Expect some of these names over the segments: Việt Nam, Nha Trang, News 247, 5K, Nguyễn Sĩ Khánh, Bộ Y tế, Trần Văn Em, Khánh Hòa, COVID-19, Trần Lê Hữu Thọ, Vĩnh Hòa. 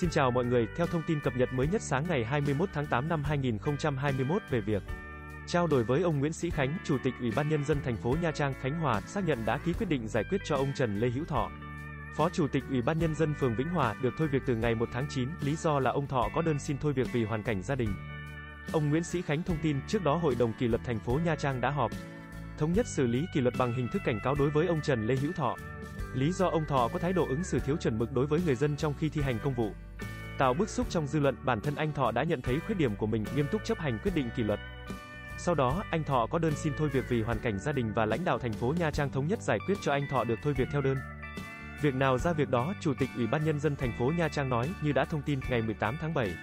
Xin chào mọi người, theo thông tin cập nhật mới nhất sáng ngày 21 tháng 8 năm 2021 về việc trao đổi với ông Nguyễn Sĩ Khánh, Chủ tịch Ủy ban Nhân dân thành phố Nha Trang, Khánh Hòa, xác nhận đã ký quyết định giải quyết cho ông Trần Lê Hữu Thọ, Phó Chủ tịch Ủy ban Nhân dân phường Vĩnh Hòa, được thôi việc từ ngày 1 tháng 9, lý do là ông Thọ có đơn xin thôi việc vì hoàn cảnh gia đình. Ông Nguyễn Sĩ Khánh thông tin, trước đó Hội đồng Kỷ luật thành phố Nha Trang đã họp, thống nhất xử lý kỷ luật bằng hình thức cảnh cáo đối với ông Trần Lê Hữu Thọ. Lý do ông Thọ có thái độ ứng xử thiếu chuẩn mực đối với người dân trong khi thi hành công vụ, tạo bức xúc trong dư luận, bản thân anh Thọ đã nhận thấy khuyết điểm của mình, nghiêm túc chấp hành quyết định kỷ luật. Sau đó, anh Thọ có đơn xin thôi việc vì hoàn cảnh gia đình và lãnh đạo thành phố Nha Trang thống nhất giải quyết cho anh Thọ được thôi việc theo đơn. Việc nào ra việc đó, Chủ tịch Ủy ban Nhân dân thành phố Nha Trang nói. Như đã thông tin, ngày 18 tháng 7,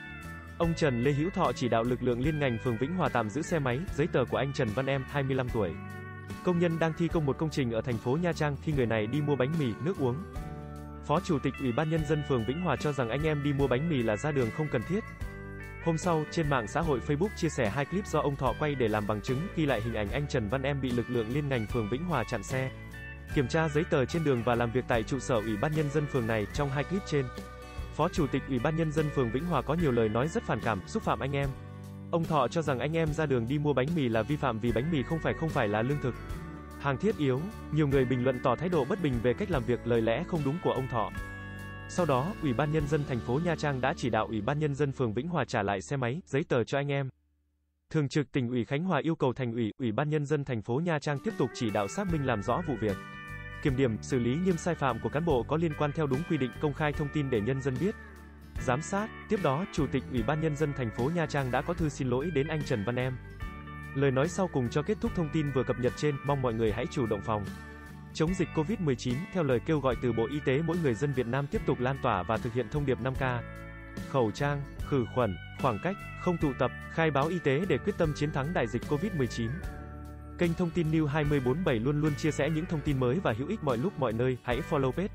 ông Trần Lê Hữu Thọ chỉ đạo lực lượng liên ngành phường Vĩnh Hòa tạm giữ xe máy, giấy tờ của anh Trần Văn Em, 25 tuổi, công nhân đang thi công một công trình ở thành phố Nha Trang khi người này đi mua bánh mì, nước uống. Phó Chủ tịch Ủy ban Nhân dân phường Vĩnh Hòa cho rằng anh em đi mua bánh mì là ra đường không cần thiết. Hôm sau, trên mạng xã hội Facebook chia sẻ hai clip do ông Thọ quay để làm bằng chứng, ghi lại hình ảnh anh Trần Văn Em bị lực lượng liên ngành phường Vĩnh Hòa chặn xe, kiểm tra giấy tờ trên đường và làm việc tại trụ sở Ủy ban Nhân dân phường này. Trong hai clip trên, Phó Chủ tịch Ủy ban Nhân dân phường Vĩnh Hòa có nhiều lời nói rất phản cảm, xúc phạm anh em. Ông Thọ cho rằng anh em ra đường đi mua bánh mì là vi phạm vì bánh mì không phải là lương thực, hàng thiết yếu. Nhiều người bình luận tỏ thái độ bất bình về cách làm việc, lời lẽ không đúng của ông Thọ. Sau đó, Ủy ban Nhân dân thành phố Nha Trang đã chỉ đạo Ủy ban Nhân dân phường Vĩnh Hòa trả lại xe máy, giấy tờ cho anh em. Thường trực Tỉnh ủy Khánh Hòa yêu cầu Thành ủy, Ủy ban Nhân dân thành phố Nha Trang tiếp tục chỉ đạo xác minh làm rõ vụ việc, kiểm điểm, xử lý nghiêm sai phạm của cán bộ có liên quan theo đúng quy định, công khai thông tin để nhân dân biết, giám sát. Tiếp đó, Chủ tịch Ủy ban Nhân dân thành phố Nha Trang đã có thư xin lỗi đến anh Trần Văn Em. Lời nói sau cùng cho kết thúc thông tin vừa cập nhật trên, mong mọi người hãy chủ động phòng chống dịch COVID-19 theo lời kêu gọi từ Bộ Y tế. Mỗi người dân Việt Nam tiếp tục lan tỏa và thực hiện thông điệp 5K, khẩu trang, khử khuẩn, khoảng cách, không tụ tập, khai báo y tế để quyết tâm chiến thắng đại dịch COVID-19. Kênh thông tin News 247 luôn luôn chia sẻ những thông tin mới và hữu ích mọi lúc mọi nơi. Hãy follow page,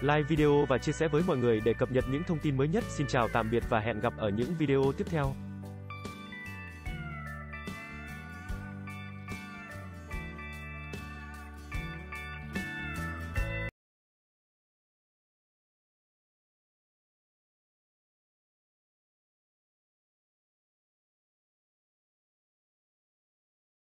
like video và chia sẻ với mọi người để cập nhật những thông tin mới nhất. Xin chào tạm biệt và hẹn gặp ở những video tiếp theo.